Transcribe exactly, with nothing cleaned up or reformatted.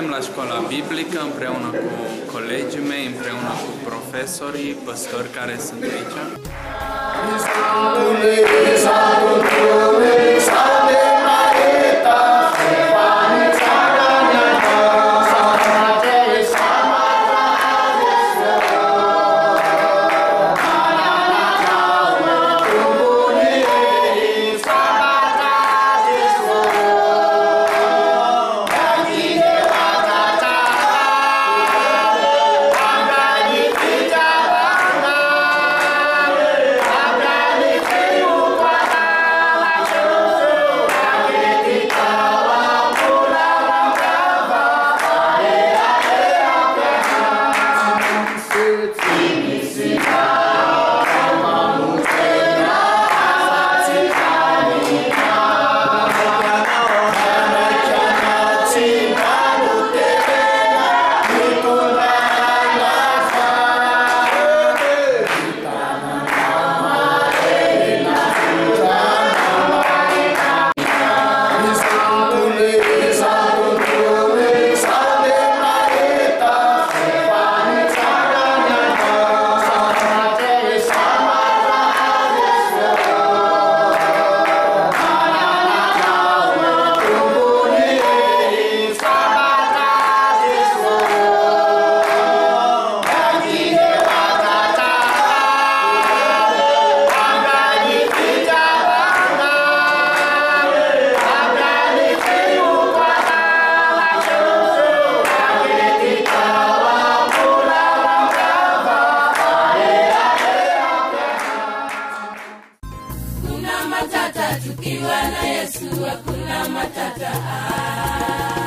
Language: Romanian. Mergem la școala biblică împreună cu colegii mei, împreună cu profesorii, păstori care sunt aici. Tukiwa na Yesu hakuna matata.